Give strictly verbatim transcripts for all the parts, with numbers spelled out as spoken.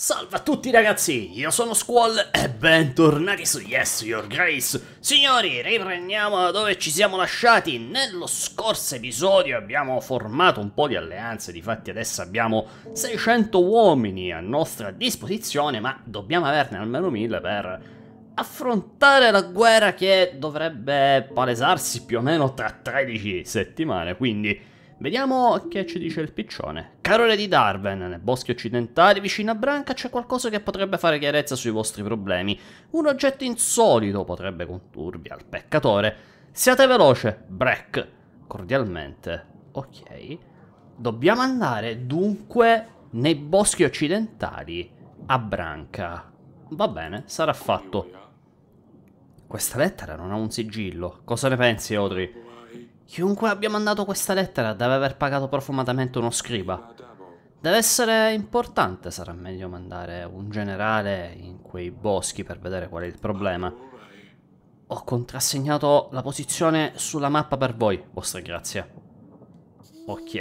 Salve a tutti ragazzi, io sono Squall e bentornati su Yes, Your Grace. Signori, riprendiamo da dove ci siamo lasciati. Nello scorso episodio abbiamo formato un po' di alleanze, difatti adesso abbiamo seicento uomini a nostra disposizione, ma dobbiamo averne almeno mille per affrontare la guerra che dovrebbe palesarsi più o meno tra tredici settimane, quindi... Vediamo che ci dice il piccione. Carole di Darwin, nei boschi occidentali vicino a Branca c'è qualcosa che potrebbe fare chiarezza sui vostri problemi. Un oggetto insolito potrebbe conturbi al peccatore. Siate veloce, Breck. Cordialmente. Ok. Dobbiamo andare dunque nei boschi occidentali a Branca. Va bene, sarà fatto. Questa lettera non ha un sigillo. Cosa ne pensi, Audrey? Chiunque abbia mandato questa lettera deve aver pagato profumatamente uno scriba. Deve essere importante, sarà meglio mandare un generale in quei boschi per vedere qual è il problema. Ho contrassegnato la posizione sulla mappa per voi, vostra grazia. Ok.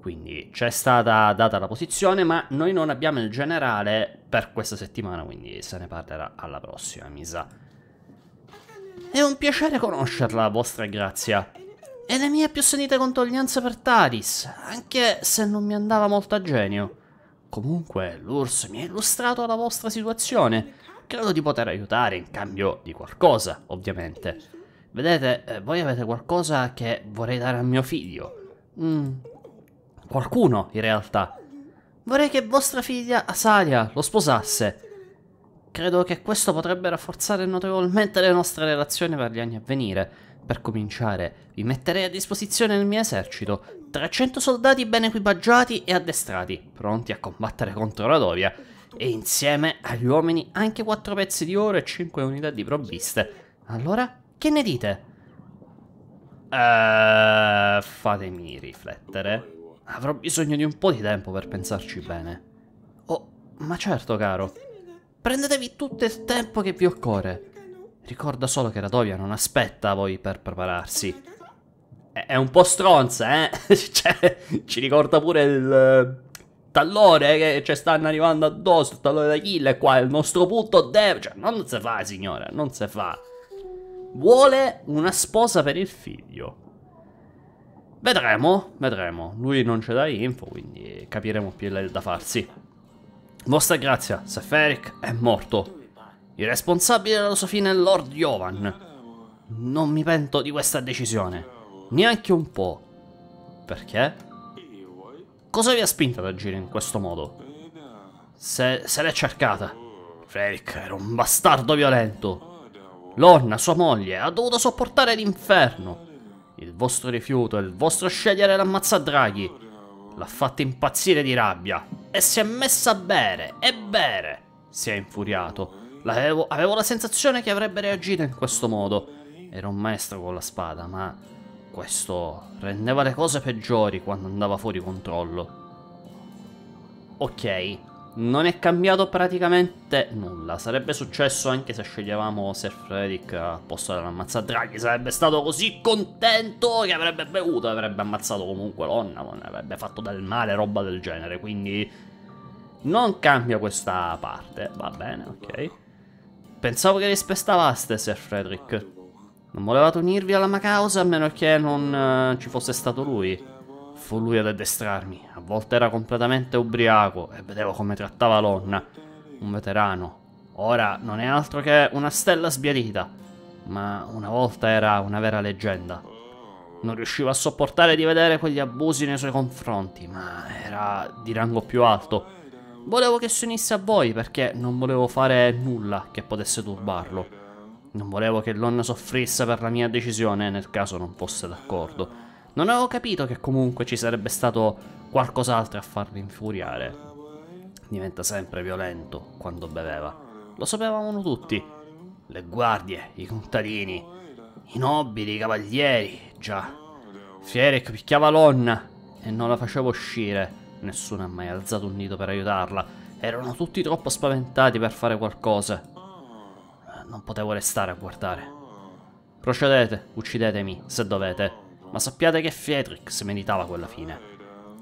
Quindi c'è stata data la posizione, ma noi non abbiamo il generale per questa settimana, quindi se ne parlerà alla prossima, mi sa. È un piacere conoscerla, vostra grazia. E le mie più sentite condoglianze per Talis, anche se non mi andava molto a genio. Comunque, l'Urs mi ha illustrato la vostra situazione. Credo di poter aiutare in cambio di qualcosa, ovviamente. Vedete, eh, voi avete qualcosa che vorrei dare a mio figlio. Mm. Qualcuno, in realtà. Vorrei che vostra figlia Asalia lo sposasse. Credo che questo potrebbe rafforzare notevolmente le nostre relazioni per gli anni a venire. Per cominciare, vi metterei a disposizione il mio esercito. trecento soldati ben equipaggiati e addestrati, pronti a combattere contro Radovia. E insieme agli uomini anche quattro pezzi di oro e cinque unità di provviste. Allora, che ne dite? Uh, fatemi riflettere. Avrò bisogno di un po' di tempo per pensarci bene. Oh, ma certo, caro. Prendetevi tutto il tempo che vi occorre. Ricorda solo che Radovia non aspetta voi per prepararsi. È un po' stronza, eh? Cioè, ci ricorda pure il tallone che ci stanno arrivando addosso, il tallone d'Achille qua, il nostro punto debole. Cioè, non si fa, signora, non si fa. Vuole una sposa per il figlio. Vedremo, vedremo. Lui non ce dà info, quindi capiremo più da farsi. Vostra grazia, Frederick è morto. Il responsabile della sua fine è Lord Jovan. Non mi pento di questa decisione, neanche un po'. Perché? Cosa vi ha spinto ad agire in questo modo? Se, se l'è cercata. Frederick era un bastardo violento. Lorna, sua moglie, ha dovuto sopportare l'inferno. Il vostro rifiuto e il vostro scegliere l'ammazzare Draghi l'ha fatta impazzire di rabbia. E si è messa a bere, e bere. Si è infuriato. L'avevo, avevo la sensazione che avrebbe reagito in questo modo. Era un maestro con la spada, ma questo rendeva le cose peggiori quando andava fuori controllo. Ok, non è cambiato praticamente nulla. Sarebbe successo anche se sceglievamo Sir Frederick al posto dell'ammazza Draghi. Sarebbe stato così contento che avrebbe bevuto, avrebbe ammazzato comunque l'onna, non avrebbe fatto del male, roba del genere. Quindi non cambia questa parte. Va bene, ok. Pensavo che rispettavaste Sir Frederick. Non volevate unirvi alla mia causa a meno che non uh, ci fosse stato lui. Fu lui ad addestrarmi, a volte era completamente ubriaco e vedevo come trattava Lorna, un veterano. Ora non è altro che una stella sbiadita, ma una volta era una vera leggenda. Non riuscivo a sopportare di vedere quegli abusi nei suoi confronti, ma era di rango più alto. Volevo che si unisse a voi perché non volevo fare nulla che potesse turbarlo. Non volevo che Lorna soffrisse per la mia decisione nel caso non fosse d'accordo. Non avevo capito che comunque ci sarebbe stato qualcos'altro a farlo infuriare. Diventa sempre violento quando beveva. Lo sapevamo tutti. Le guardie, i contadini, i nobili, i cavalieri, già. Frederick picchiava Lorna e non la faceva uscire. Nessuno ha mai alzato un dito per aiutarla. Erano tutti troppo spaventati per fare qualcosa. Non potevo restare a guardare. Procedete, uccidetemi se dovete. Ma sappiate che Frederick si meritava quella fine.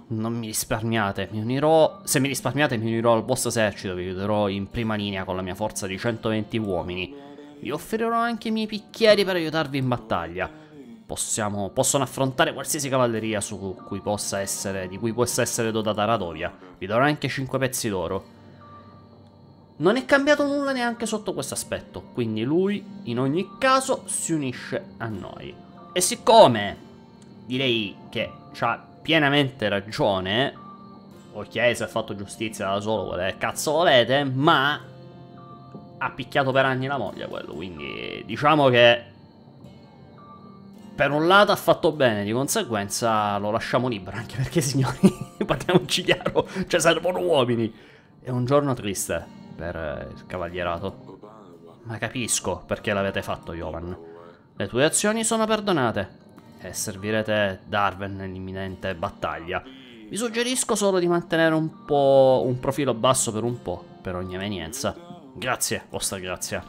non mi risparmiate, mi unirò... Se mi risparmiate mi unirò al vostro esercito, vi aiuterò in prima linea con la mia forza di centoventi uomini. Vi offrirò anche i miei picchieri per aiutarvi in battaglia. Possiamo... possono affrontare qualsiasi cavalleria su cui possa essere... di cui possa essere dotata Radovia. Vi darò anche cinque pezzi d'oro. Non è cambiato nulla neanche sotto questo aspetto, quindi lui in ogni caso si unisce a noi. E siccome direi che c'ha pienamente ragione, ok, si è fatto giustizia da solo, quello che cazzo volete, ma ha picchiato per anni la moglie quello, quindi diciamo che per un lato ha fatto bene, di conseguenza lo lasciamo libero, anche perché signori, parliamoci chiaro, cioè servono uomini. È un giorno triste per il cavalierato, ma capisco perché l'avete fatto, Jovan. Le tue azioni sono perdonate e servirete Darwin nell'imminente battaglia. Vi suggerisco solo di mantenere un po' un profilo basso per un po', per ogni evenienza. Grazie, vostra grazia.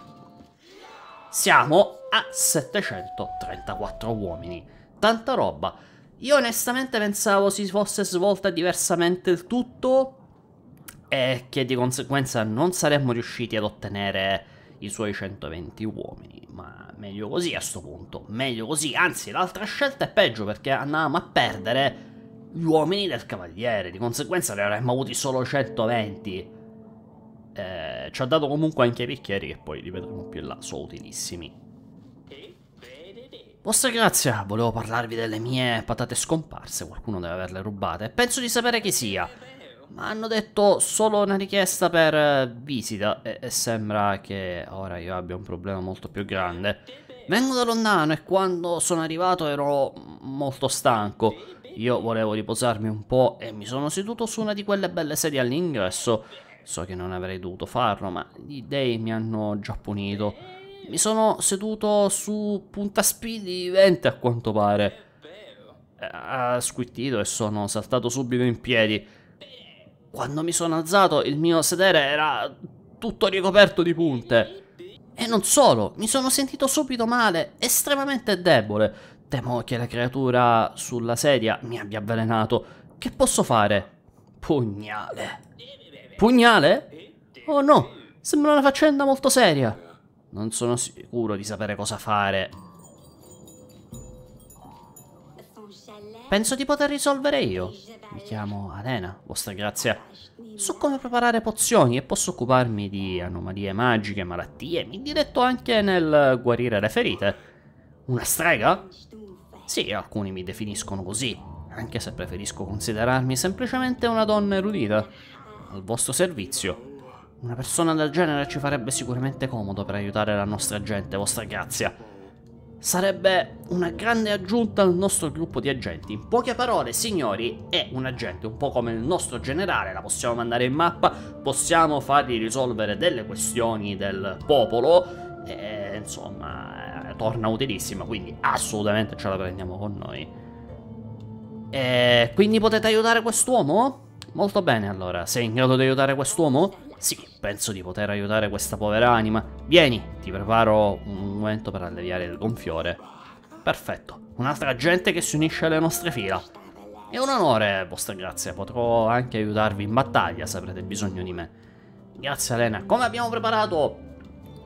Siamo a settecentotrentaquattro uomini, tanta roba. Io onestamente pensavo si fosse svolta diversamente il tutto e che di conseguenza non saremmo riusciti ad ottenere i suoi centoventi uomini, ma meglio così a sto punto, meglio così, anzi l'altra scelta è peggio perché andavamo a perdere gli uomini del cavaliere, di conseguenza ne avremmo avuti solo centoventi. Eh, ci ha dato comunque anche i picchieri che poi li vedremo più in là, sono utilissimi. Vostra grazia, volevo parlarvi delle mie patate scomparse, qualcuno deve averle rubate, penso di sapere chi sia. Ma hanno detto solo una richiesta per visita e, e sembra che ora io abbia un problema molto più grande. Vengo da lontano e quando sono arrivato ero molto stanco. Io volevo riposarmi un po' e mi sono seduto su una di quelle belle sedie all'ingresso. So che non avrei dovuto farlo, ma gli dei mi hanno già punito. Mi sono seduto su puntaspidi venti a quanto pare. Ha squittito e sono saltato subito in piedi. Quando mi sono alzato il mio sedere era tutto ricoperto di punte. E non solo, mi sono sentito subito male, estremamente debole. Temo che la creatura sulla sedia mi abbia avvelenato. Che posso fare? Pugnale. Pugnale? Oh no, sembra una faccenda molto seria. Non sono sicuro di sapere cosa fare. Penso di poter risolvere io. Mi chiamo Elena, vostra grazia. So come preparare pozioni e posso occuparmi di anomalie magiche, malattie. Mi diletto anche nel guarire le ferite. Una strega? Sì, alcuni mi definiscono così, anche se preferisco considerarmi semplicemente una donna erudita. Al vostro servizio. Una persona del genere ci farebbe sicuramente comodo per aiutare la nostra gente, vostra grazia. Sarebbe una grande aggiunta al nostro gruppo di agenti. In poche parole, signori, è un agente un po' come il nostro generale. La possiamo mandare in mappa, possiamo fargli risolvere delle questioni del popolo e, insomma, torna utilissima, quindi assolutamente ce la prendiamo con noi. E quindi potete aiutare quest'uomo? Molto bene, allora, sei in grado di aiutare quest'uomo? Sì, penso di poter aiutare questa povera anima. Vieni, ti preparo un momento per alleviare il gonfiore. Perfetto, un'altra gente che si unisce alle nostre fila. È un onore, vostra grazia, potrò anche aiutarvi in battaglia se avrete bisogno di me. Grazie Elena, come abbiamo preparato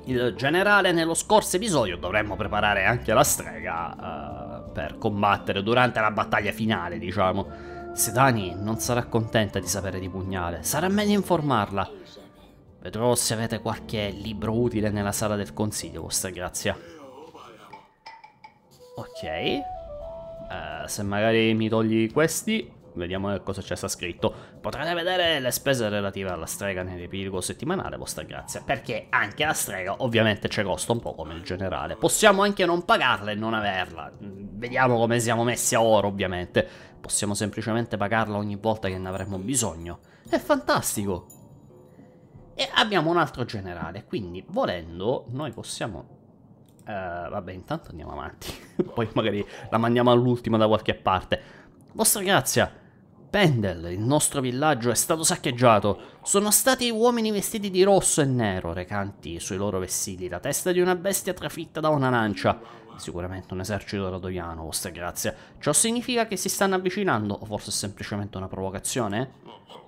il generale nello scorso episodio, dovremmo preparare anche la strega uh, per combattere durante la battaglia finale, diciamo. Sedani non sarà contenta di sapere di Pugnale, sarà meglio informarla. Vedrò se avete qualche libro utile nella sala del consiglio, vostra grazia. Ok, uh, se magari mi togli questi, vediamo cosa c'è sta scritto. Potrete vedere le spese relative alla strega nell'epilogo settimanale, vostra grazia, perché anche la strega ovviamente ci costa un po' come il generale. Possiamo anche non pagarla e non averla, vediamo come siamo messi a oro ovviamente. Possiamo semplicemente pagarla ogni volta che ne avremo bisogno. È fantastico! E abbiamo un altro generale, quindi volendo noi possiamo... Uh, vabbè, intanto andiamo avanti. Poi magari la mandiamo all'ultima da qualche parte. Vostra grazia, Pendel, il nostro villaggio è stato saccheggiato. Sono stati uomini vestiti di rosso e nero, recanti sui loro vestiti la testa di una bestia trafitta da una lancia. Sicuramente un esercito radoviano, vostra grazia. Ciò significa che si stanno avvicinando, o forse è semplicemente una provocazione?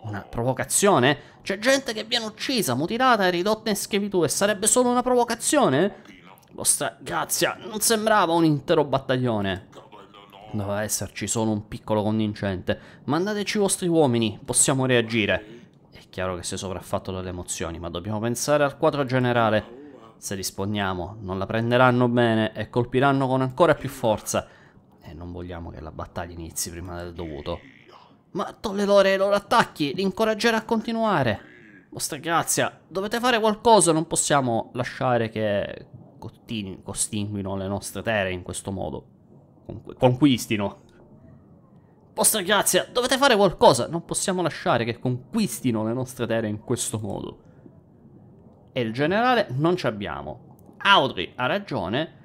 Una provocazione? C'è gente che viene uccisa, mutilata e ridotta in schiavitù e sarebbe solo una provocazione? Vostra grazia, non sembrava un intero battaglione. Doveva esserci solo un piccolo contingente. Mandateci i vostri uomini, possiamo reagire. È chiaro che si è sopraffatto dalle emozioni, ma dobbiamo pensare al quadro generale. Se risponiamo, non la prenderanno bene e colpiranno con ancora più forza. E non vogliamo che la battaglia inizi prima del dovuto. Ma tolle loro i loro attacchi, li incoraggerà a continuare. Vostra grazia, dovete fare qualcosa, non possiamo lasciare che costinguino le nostre terre in questo modo. Conquistino. Vostra grazia, dovete fare qualcosa, non possiamo lasciare che conquistino le nostre terre in questo modo. E il generale non ci abbiamo. Audrey ha ragione.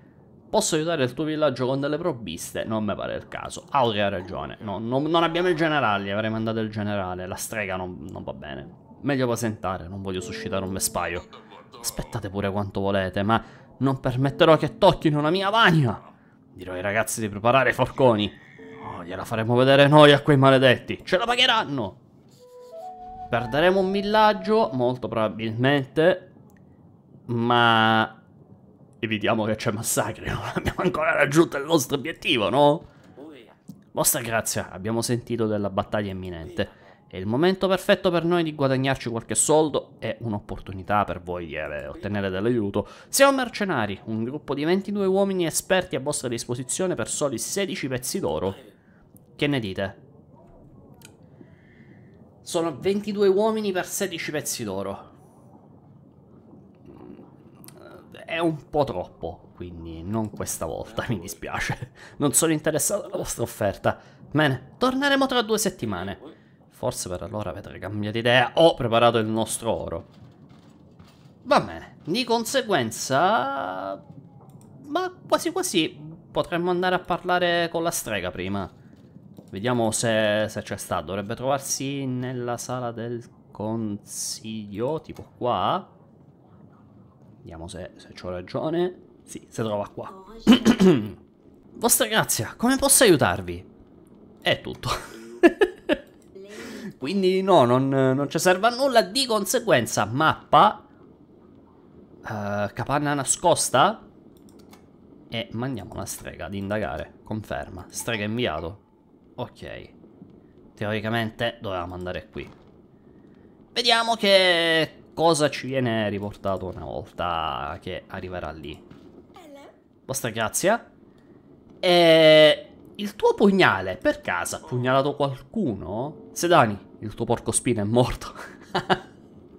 Posso aiutare il tuo villaggio con delle provviste? Non mi pare il caso. Audrey ha ragione. No, no, non abbiamo il generale. Gli avrei mandato il generale. La strega non, non va bene. Meglio pasentare. Non voglio suscitare un vespaio. Aspettate pure quanto volete, ma non permetterò che tocchino la mia vagina. Dirò ai ragazzi di preparare i forconi. Oh, gliela faremo vedere noi a quei maledetti. Ce la pagheranno. Perderemo un villaggio, molto probabilmente. Ma evitiamo che c'è massacri, non abbiamo ancora raggiunto il nostro obiettivo, no? Vostra grazia, abbiamo sentito della battaglia imminente. È il momento perfetto per noi di guadagnarci qualche soldo e un'opportunità per voi di ottenere dell'aiuto. Siamo mercenari, un gruppo di ventidue uomini esperti a vostra disposizione per soli sedici pezzi d'oro. Che ne dite? Sono ventidue uomini per sedici pezzi d'oro. È un po' troppo, quindi non questa volta, mi dispiace. Non sono interessato alla vostra offerta. Bene, torneremo tra due settimane. Forse per allora avete cambiato idea o preparato il nostro oro. Va bene, di conseguenza... ma quasi quasi potremmo andare a parlare con la strega prima. Vediamo se, se c'è stato. Dovrebbe trovarsi nella sala del consiglio, tipo qua. Vediamo se, se c'ho ragione. Sì, si trova qua. Vostra grazia, come posso aiutarvi? È tutto. Quindi no, non, non ci serve a nulla. Di conseguenza, mappa, uh, capanna nascosta, e mandiamo la strega ad indagare. Conferma, strega inviato. Ok. Teoricamente dovevamo andare qui. Vediamo che... cosa ci viene riportato una volta che arriverà lì. Vostra grazia. E il tuo pugnale, per caso, ha pugnalato qualcuno? Sedani, il tuo porcospino è morto.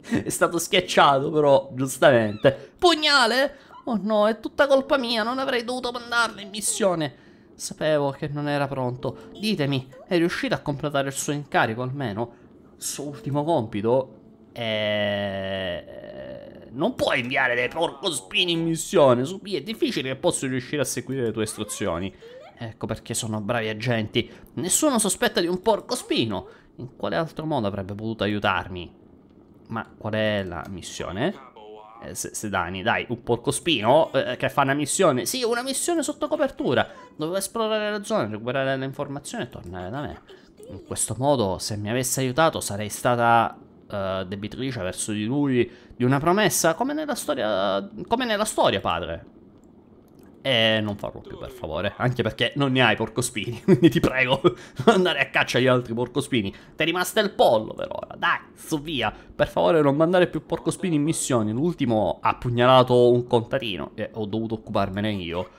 È stato schiacciato, però, giustamente. Pugnale? Oh no, è tutta colpa mia, non avrei dovuto mandarlo in missione. Sapevo che non era pronto. Ditemi, è riuscito a completare il suo incarico almeno? Il suo ultimo compito? E... non puoi inviare dei porcospini in missione. Subì, è difficile che possa riuscire a seguire le tue istruzioni. Ecco perché sono bravi agenti. Nessuno sospetta di un porcospino. In quale altro modo avrebbe potuto aiutarmi? Ma qual è la missione? Eh, Sedani, dai, un porcospino eh, che fa una missione. Sì, una missione sotto copertura. Doveva esplorare la zona, recuperare le informazioni e tornare da me. In questo modo, se mi avesse aiutato, sarei stata... Uh, debitrice verso di lui di una promessa, come nella storia, come nella storia, padre. E non farlo più, per favore, anche perché non ne hai porcospini, quindi ti prego, non andare a caccia agli altri porcospini. Ti è rimasto il pollo per ora, dai, su via, per favore non mandare più porcospini in missioni. L'ultimo ha pugnalato un contadino e ho dovuto occuparmene io,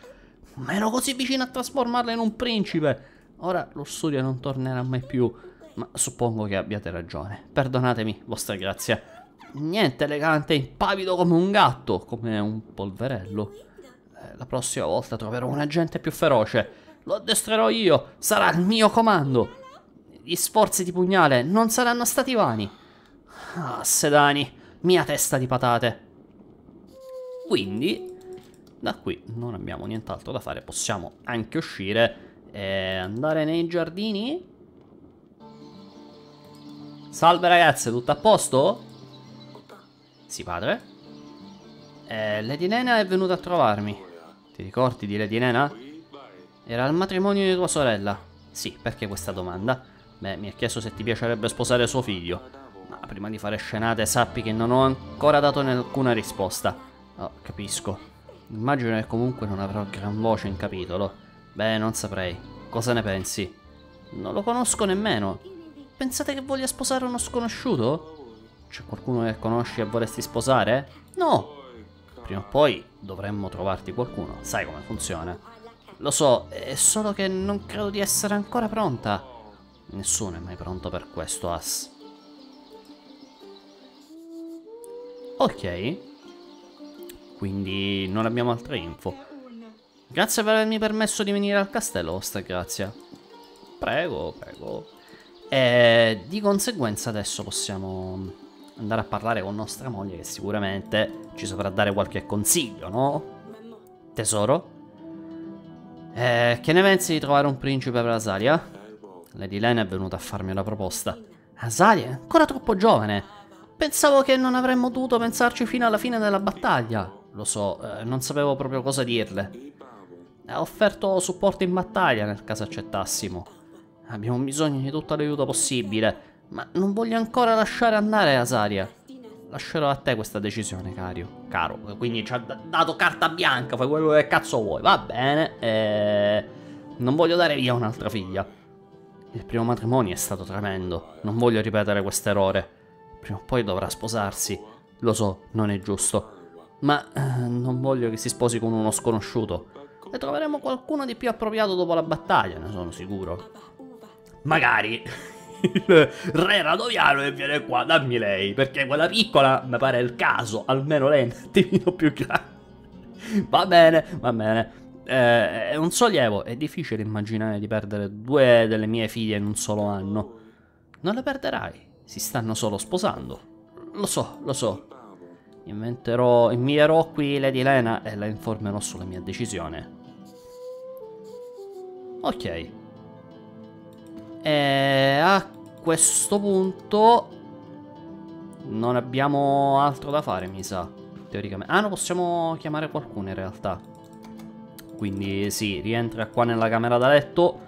ma ero così vicino a trasformarlo in un principe. Ora l'Ossuria non tornerà mai più. Ma suppongo che abbiate ragione. Perdonatemi, vostra grazia. Niente elegante, impavido come un gatto, come un polverello. Eh, la prossima volta troverò un agente più feroce. Lo addestrerò io, sarà il mio comando. Gli sforzi di pugnale non saranno stati vani. Ah, Sedani, mia testa di patate. Quindi, da qui non abbiamo nient'altro da fare. Possiamo anche uscire e andare nei giardini. Salve ragazze, tutto a posto? Sì, padre. Eh, Lady Nena è venuta a trovarmi. Ti ricordi di Lady Nena? Era il matrimonio di tua sorella? Sì, perché questa domanda? Beh, mi ha chiesto se ti piacerebbe sposare suo figlio. Ma prima di fare scenate sappi che non ho ancora dato alcuna risposta. Oh, capisco. Immagino che comunque non avrò gran voce in capitolo. Beh, non saprei. Cosa ne pensi? Non lo conosco nemmeno. Pensate che voglia sposare uno sconosciuto? C'è qualcuno che conosci e vorresti sposare? No! Prima o poi dovremmo trovarti qualcuno. Sai come funziona. Lo so, è solo che non credo di essere ancora pronta. Nessuno è mai pronto per questo, As. Ok. Quindi non abbiamo altre info. Grazie per avermi permesso di venire al castello, vostra grazia. Prego, prego. E di conseguenza adesso possiamo andare a parlare con nostra moglie, che sicuramente ci saprà dare qualche consiglio, no? Tesoro? Eh, che ne pensi di trovare un principe per Asalia? Lady Lane è venuta a farmi una proposta. Asalia è ancora troppo giovane. Pensavo che non avremmo dovuto pensarci fino alla fine della battaglia. Lo so, eh, non sapevo proprio cosa dirle. Ha offerto supporto in battaglia nel caso accettassimo. Abbiamo bisogno di tutto l'aiuto possibile. Ma non voglio ancora lasciare andare Asalia. Lascerò a te questa decisione, caro. Caro, quindi ci ha dato carta bianca, fai quello che cazzo vuoi. Va bene, eh, non voglio dare via un'altra figlia. Il primo matrimonio è stato tremendo. Non voglio ripetere questo errore. Prima o poi dovrà sposarsi. Lo so, non è giusto. Ma eh, non voglio che si sposi con uno sconosciuto. Ne troveremo qualcuno di più appropriato dopo la battaglia, ne sono sicuro. Magari... il re radoviano che viene qua, dammi lei, perché quella piccola mi pare il caso, almeno lei è un attimino più grande. Va bene, va bene, eh, è un sollievo. È difficile immaginare di perdere due delle mie figlie in un solo anno. Non le perderai, si stanno solo sposando. Lo so, lo so. Inventerò, invierò qui Lady Elena e la informerò sulla mia decisione. Ok. E a questo punto non abbiamo altro da fare, mi sa, teoricamente. Ah, no, possiamo chiamare qualcuno in realtà. Quindi sì, rientra qua nella camera da letto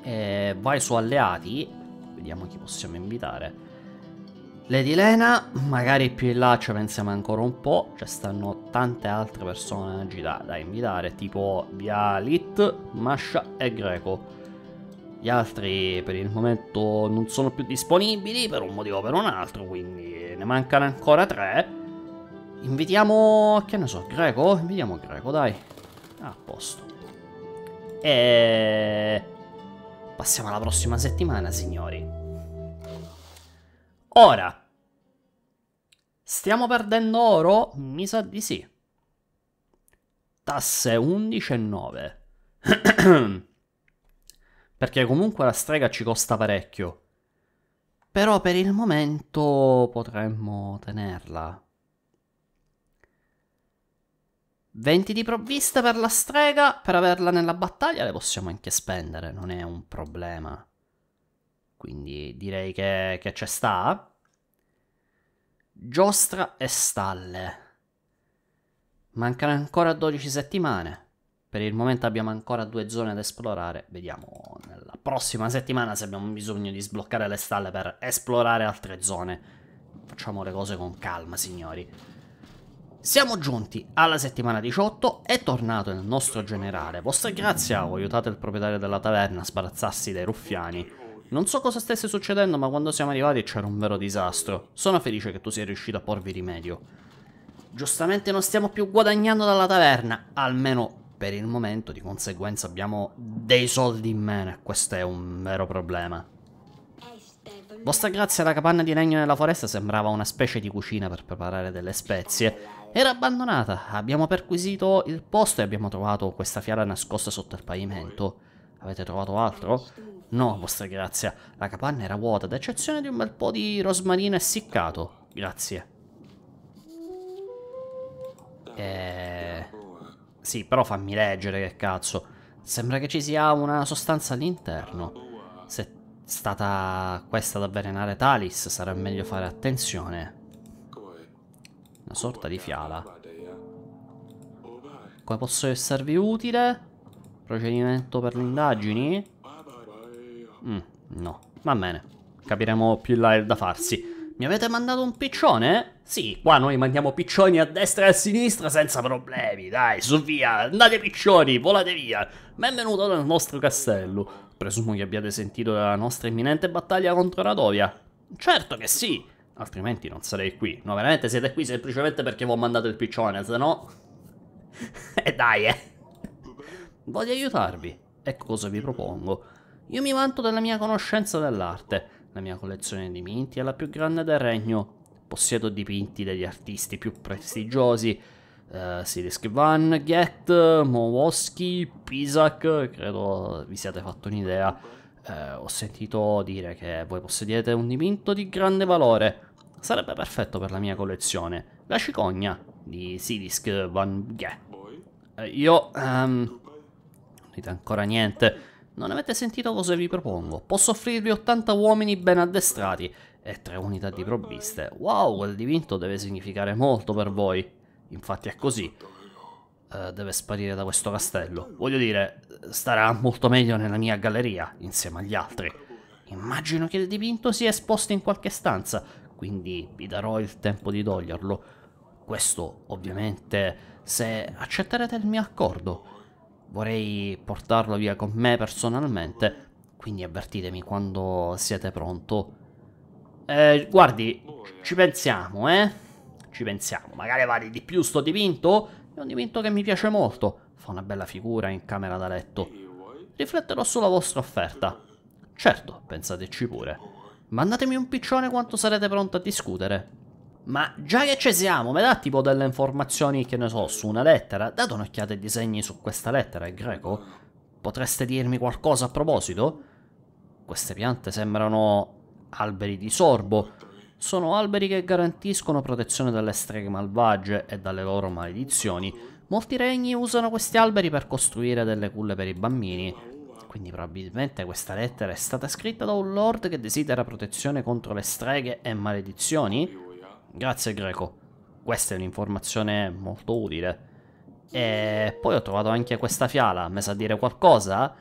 e vai su alleati. Vediamo chi possiamo invitare. Lady Lena, magari più in là ci pensiamo ancora un po'. Ci stanno tante altre persone da, da invitare, tipo Bialit, Masha e Greco. Gli altri per il momento non sono più disponibili per un motivo o per un altro, quindi ne mancano ancora tre. Invitiamo, che ne so, Greco? Invitiamo Greco, dai. A posto. E passiamo alla prossima settimana, signori. Ora, stiamo perdendo oro? Mi sa di sì. Tasse undici e nove. Perché comunque la strega ci costa parecchio. Però per il momento potremmo tenerla. venti di provviste per la strega. Per averla nella battaglia le possiamo anche spendere. Non è un problema. Quindi direi che, che ci sta. Giostra e stalle. Mancano ancora dodici settimane. Per il momento abbiamo ancora due zone da esplorare. Vediamo nella prossima settimana se abbiamo bisogno di sbloccare le stalle per esplorare altre zone. Facciamo le cose con calma, signori. Siamo giunti alla settimana diciotto. È tornato il nostro generale. Vostra grazia, ho aiutato il proprietario della taverna a sbarazzarsi dai ruffiani. Non so cosa stesse succedendo, ma quando siamo arrivati c'era un vero disastro. Sono felice che tu sia riuscito a porvi rimedio. Giustamente non stiamo più guadagnando dalla taverna. Almeno... per il momento, di conseguenza abbiamo dei soldi in meno e questo è un vero problema. Vostra grazia, la capanna di legno nella foresta sembrava una specie di cucina per preparare delle spezie. Era abbandonata, abbiamo perquisito il posto e abbiamo trovato questa fiala nascosta sotto il pavimento. Avete trovato altro? No, vostra grazia, la capanna era vuota, ad eccezione di un bel po' di rosmarino essiccato. Grazie. Eeeh... Sì, però fammi leggere, che cazzo. Sembra che ci sia una sostanza all'interno. Se è stata questa ad avvelenare Talis, sarà meglio fare attenzione. Una sorta di fiala. Come posso esservi utile? Procedimento per le indagini? Mm, no, va bene. Capiremo più in là da farsi. Mi avete mandato un piccione? Sì, qua noi mandiamo piccioni a destra e a sinistra senza problemi. Dai, su via, andate piccioni, volate via. Benvenuto nel nostro castello. Presumo che abbiate sentito della nostra imminente battaglia contro Radovia. Certo che sì, altrimenti non sarei qui. No, veramente siete qui semplicemente perché vi ho mandato il piccione, se no... E dai, eh. Voglio aiutarvi. Ecco cosa vi propongo. Io mi vanto della mia conoscenza dell'arte. La mia collezione di dipinti è la più grande del regno. Possiedo dipinti degli artisti più prestigiosi. Uh, Silisk Van Ghet, Mowoski, Pisak. Credo vi siate fatto un'idea. Uh, ho sentito dire che voi possediate un dipinto di grande valore. Sarebbe perfetto per la mia collezione. La cicogna di Silisk Van Ghet. Uh, io... Um, non dite ancora niente. Non avete sentito cosa vi propongo. Posso offrirvi ottanta uomini ben addestrati e tre unità di provviste. Wow, quel dipinto deve significare molto per voi. Infatti è così. Uh, deve sparire da questo castello. Voglio dire, starà molto meglio nella mia galleria, insieme agli altri. Immagino che il dipinto sia esposto in qualche stanza, quindi vi darò il tempo di toglierlo. Questo, ovviamente, se accetterete il mio accordo. Vorrei portarlo via con me personalmente, quindi avvertitemi quando siete pronto. Eh, guardi, ci pensiamo, eh? Ci pensiamo. Magari vale di più sto dipinto? È un dipinto che mi piace molto. Fa una bella figura in camera da letto. Rifletterò sulla vostra offerta. Certo, pensateci pure. Mandatemi un piccione quanto sarete pronto a discutere. Ma già che ci siamo, mi dà tipo delle informazioni, che ne so, su una lettera? Date un'occhiata ai disegni su questa lettera, Greco. Potreste dirmi qualcosa a proposito? Queste piante sembrano alberi di sorbo. Sono alberi che garantiscono protezione dalle streghe malvagie e dalle loro maledizioni. Molti regni usano questi alberi per costruire delle culle per i bambini. Quindi probabilmente questa lettera è stata scritta da un lord che desidera protezione contro le streghe e maledizioni? Grazie Greco, questa è un'informazione molto utile. E poi ho trovato anche questa fiala, mi sa dire qualcosa?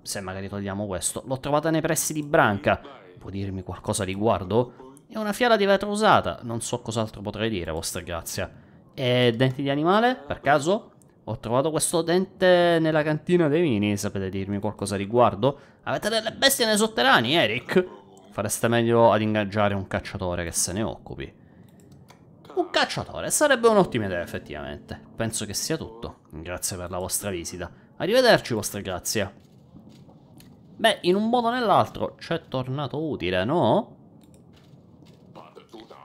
Se magari togliamo questo, l'ho trovata nei pressi di Branca, può dirmi qualcosa riguardo? È una fiala di vetro usata, non so cos'altro potrei dire, vostra grazia. E denti di animale, per caso? Ho trovato questo dente nella cantina dei vini, sapete dirmi qualcosa riguardo? Avete delle bestie nei sotterranei, Eric? Fareste meglio ad ingaggiare un cacciatore che se ne occupi. Un cacciatore sarebbe un'ottima idea, effettivamente. Penso che sia tutto. Grazie per la vostra visita. Arrivederci, vostra grazia. Beh, in un modo o nell'altro ci è tornato utile, no?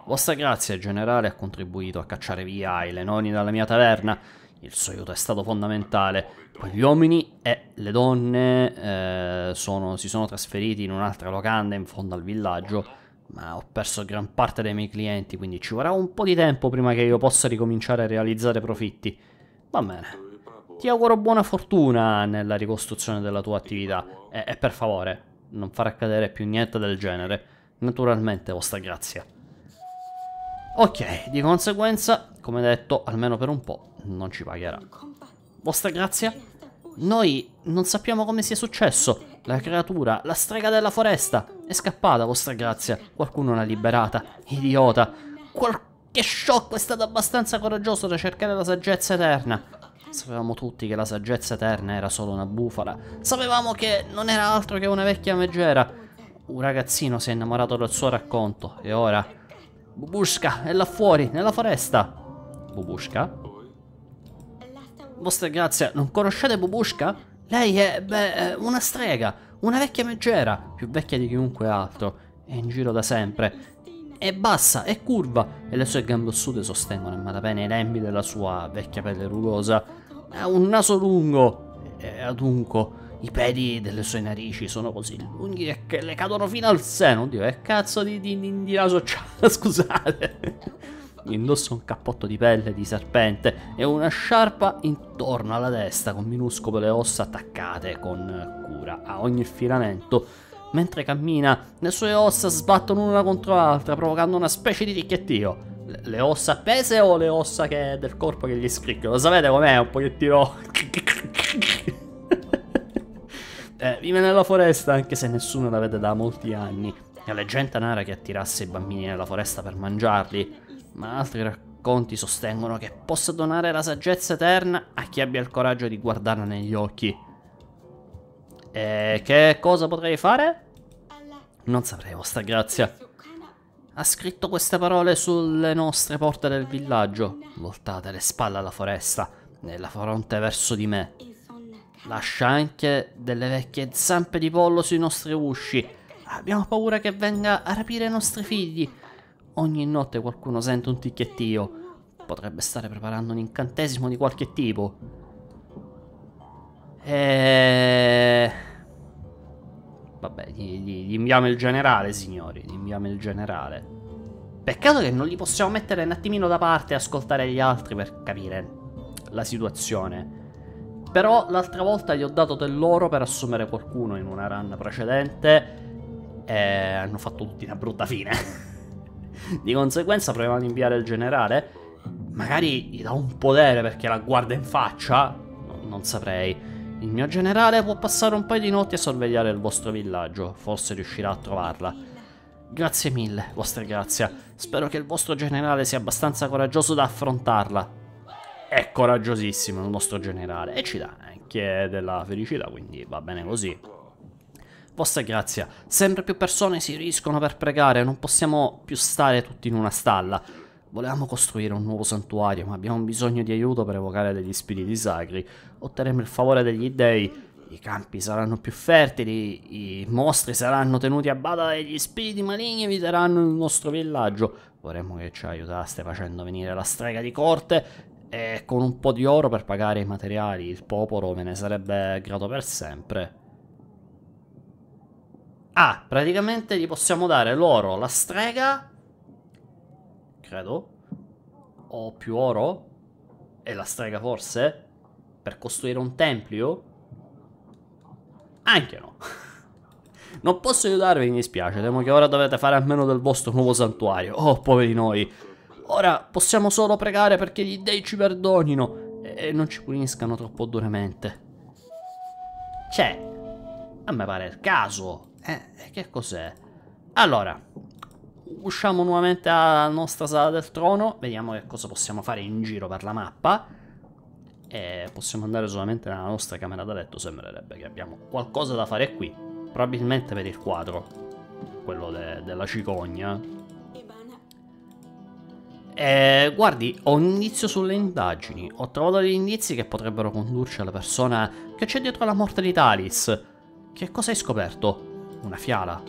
Vostra grazia, il generale ha contribuito a cacciare via i lenoni dalla mia taverna. Il suo aiuto è stato fondamentale. Quegli uomini e le donne eh, sono, si sono trasferiti in un'altra locanda in fondo al villaggio, ma ho perso gran parte dei miei clienti, quindi ci vorrà un po' di tempo prima che io possa ricominciare a realizzare profitti. Va bene. Ti auguro buona fortuna nella ricostruzione della tua attività e, e per favore, non far accadere più niente del genere. Naturalmente, vostra grazia. Ok, di conseguenza, come detto, almeno per un po' non ci pagherà. Vostra grazia? Noi non sappiamo come sia successo. La creatura, la strega della foresta, è scappata, vostra grazia. Qualcuno l'ha liberata. Idiota. Qualche sciocco è stato abbastanza coraggioso da cercare la saggezza eterna. Sapevamo tutti che la saggezza eterna era solo una bufala. Sapevamo che non era altro che una vecchia megera. Un ragazzino si è innamorato del suo racconto. E ora... Bubushka è là fuori, nella foresta. Bubushka? Vostra grazia, non conoscete Bubushka? Lei è, beh, una strega, una vecchia megera, più vecchia di chiunque altro, è in giro da sempre. È bassa, è curva, e le sue gambe ossute sostengono a malapena i lembi della sua vecchia pelle rugosa. Ha un naso lungo e adunco, i peli delle sue narici sono così lunghi che le cadono fino al seno. Oddio, che cazzo di, di, di naso c'ha, scusate. Indossa un cappotto di pelle di serpente e una sciarpa intorno alla testa con minuscole ossa attaccate con cura a ogni filamento. Mentre cammina, le sue ossa sbattono una contro l'altra provocando una specie di ticchettio. le ossa appese o le ossa che del corpo che gli scricchiano? Lo sapete com'è? Un pochettino... eh, vive nella foresta anche se nessuno la vede da molti anni. La leggenda narra che attirasse i bambini nella foresta per mangiarli, ma altri racconti sostengono che possa donare la saggezza eterna a chi abbia il coraggio di guardarla negli occhi. E che cosa potrei fare? Non saprei, vostra grazia. Ha scritto queste parole sulle nostre porte del villaggio. Voltate le spalle alla foresta, nella fronte verso di me. Lascia anche delle vecchie zampe di pollo sui nostri usci. Abbiamo paura che venga a rapire i nostri figli. Ogni notte qualcuno sente un ticchettio. Potrebbe stare preparando un incantesimo di qualche tipo. E... vabbè, gli, gli, gli inviamo il generale, signori. Gli inviamo il generale. Peccato che non li possiamo mettere un attimino da parte e ascoltare gli altri per capire la situazione. Però l'altra volta gli ho dato dell'oro per assumere qualcuno in una run precedente e hanno fatto tutti una brutta fine. Di conseguenza proviamo ad inviare il generale. Magari gli dà un podere perché la guarda in faccia. No, non saprei. Il mio generale può passare un paio di notti a sorvegliare il vostro villaggio. Forse riuscirà a trovarla. Grazie mille, vostra grazia. Spero che il vostro generale sia abbastanza coraggioso da affrontarla. È coraggiosissimo il nostro generale. E ci dà anche della felicità, quindi va bene così. Vostra grazia, sempre più persone si riuniscono per pregare. Non possiamo più stare tutti in una stalla. Volevamo costruire un nuovo santuario, ma abbiamo bisogno di aiuto per evocare degli spiriti sacri. Otterremo il favore degli dei, i campi saranno più fertili, i mostri saranno tenuti a bada e gli spiriti maligni eviteranno il nostro villaggio. Vorremmo che ci aiutaste facendo venire la strega di corte e con un po' di oro per pagare i materiali. Il popolo me ne sarebbe grato per sempre. Ah, praticamente gli possiamo dare l'oro, la strega... credo, o più oro, e la strega forse, per costruire un tempio, anche no. Non posso aiutarvi, mi dispiace, temo che ora dovete fare almeno del vostro nuovo santuario, oh poveri noi. Ora possiamo solo pregare perché gli dei ci perdonino e non ci puniscano troppo duramente. C'è, a me pare il caso, eh, che cos'è? Allora... usciamo nuovamente alla nostra sala del trono. Vediamo che cosa possiamo fare in giro per la mappa. E possiamo andare solamente nella nostra camera da letto. Sembrerebbe che abbiamo qualcosa da fare qui. Probabilmente per il quadro, quello de della cicogna. E guardi, ho un indizio sulle indagini. Ho trovato degli indizi che potrebbero condurci alla persona che c'è dietro la morte di Talis. Che cosa hai scoperto? Una fiala.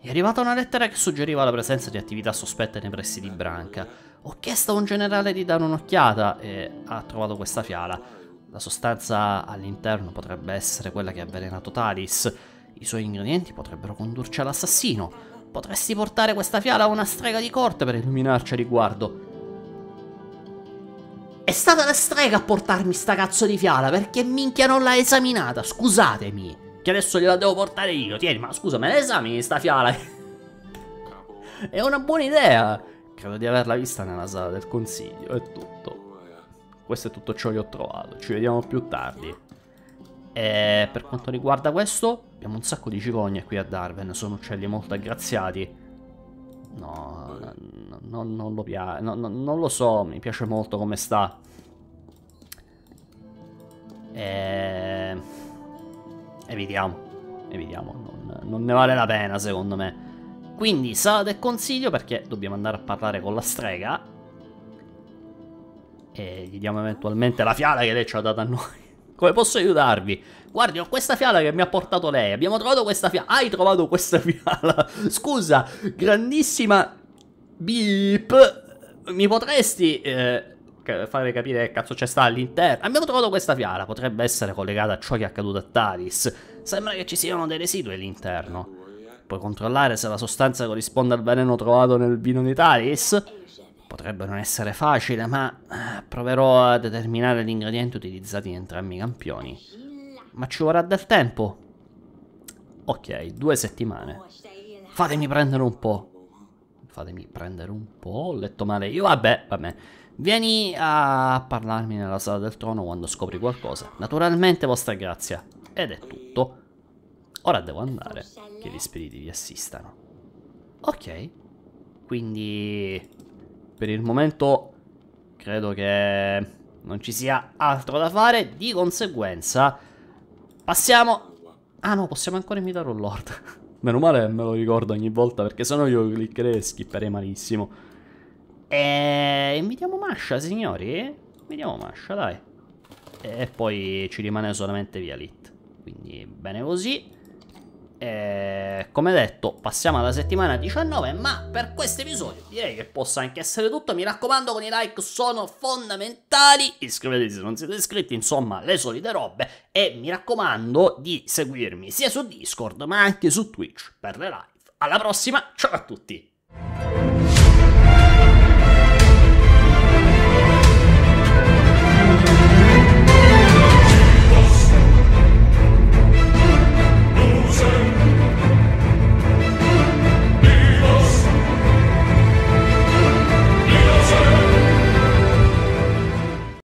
È arrivata una lettera che suggeriva la presenza di attività sospette nei pressi di Branca. Ho chiesto a un generale di dare un'occhiata e ha trovato questa fiala. La sostanza all'interno potrebbe essere quella che ha avvelenato Talis. I suoi ingredienti potrebbero condurci all'assassino. Potresti portare questa fiala a una strega di corte per illuminarci a riguardo. È stata la strega a portarmi sta cazzo di fiala perché minchia non l'ha esaminata, scusatemi. Che adesso gliela devo portare io. Tieni, ma scusa, me la esamini sta fiala? È una buona idea. Credo di averla vista nella sala del consiglio. È tutto. Questo è tutto ciò che ho trovato. Ci vediamo più tardi. E per quanto riguarda questo, abbiamo un sacco di cicogne qui a Darwin. Sono uccelli molto aggraziati. No, no, no non lo piace. No, no, non lo so. Mi piace molto come sta. Ehm... Evitiamo, evitiamo, non, non ne vale la pena secondo me. Quindi sala del consiglio perché dobbiamo andare a parlare con la strega. E gli diamo eventualmente la fiala che lei ci ha dato a noi. Come posso aiutarvi? Guardi, ho questa fiala che mi ha portato lei. Abbiamo trovato questa fiala. Hai trovato questa fiala? Scusa, grandissima beep. Mi potresti... Eh... fare capire che cazzo c'è sta all'interno. Abbiamo trovato questa fiala, potrebbe essere collegata a ciò che è accaduto a Talis. Sembra che ci siano dei residui all'interno. Puoi controllare se la sostanza corrisponde al veleno trovato nel vino di Talis? Potrebbe non essere facile, ma proverò a determinare gli ingredienti utilizzati in entrambi i campioni. Ma ci vorrà del tempo. Ok, due settimane. Fatemi prendere un po'. fatemi prendere un po', ho letto male io, vabbè, vabbè. Vieni a parlarmi nella sala del trono quando scopri qualcosa. Naturalmente, vostra grazia. Ed è tutto. Ora devo andare, che gli spiriti vi assistano. Ok. Quindi, per il momento, credo che non ci sia altro da fare. Di conseguenza, passiamo... Ah no, possiamo ancora imitare un lord. Meno male me lo ricordo ogni volta, perché sennò io cliccherei e skipperei malissimo. E invitiamo Masha, signori. Invitiamo Masha, dai. E poi ci rimane solamente Bialit. Quindi bene così. E come detto, passiamo alla settimana diciannove. Ma per questo episodio direi che possa anche essere tutto. Mi raccomando, con i like sono fondamentali. Iscrivetevi se non siete iscritti. Insomma, le solite robe. E mi raccomando di seguirmi sia su Discord ma anche su Twitch per le live. Alla prossima, ciao a tutti.